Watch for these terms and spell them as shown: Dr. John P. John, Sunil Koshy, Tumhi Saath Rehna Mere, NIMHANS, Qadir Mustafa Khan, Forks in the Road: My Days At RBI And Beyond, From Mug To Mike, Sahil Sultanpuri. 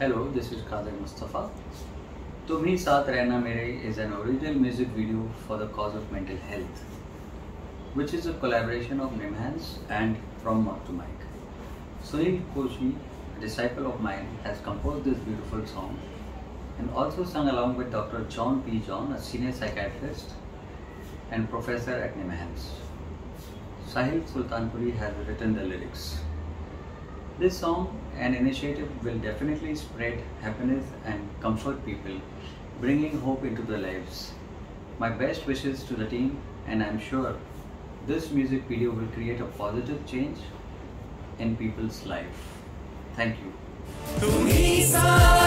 Hello, this is Qadir Mustafa. Tumhi Saath Rehna Mere is an original music video for the cause of mental health, which is a collaboration of NIMHANS and From Mug To Mike. Sunil Koshy, a disciple of mine, has composed this beautiful song and also sung along with Dr. John P. John, a senior psychiatrist and professor at NIMHANS. Sahil Sultanpuri has written the lyrics. This song, an initiative, will definitely spread happiness and comfort people, bringing hope into their lives. My best wishes to the team, and I'm sure this music video will create a positive change in people's life. Thank you.